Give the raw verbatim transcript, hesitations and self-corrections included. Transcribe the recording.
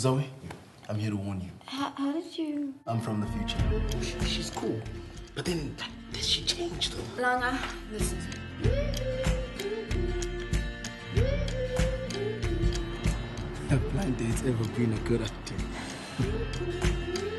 Zoe, I'm here to warn you. How, how did you? I'm from the future. She, she's cool, but then did she change though? Langa, listen. A blind date's ever been a good idea.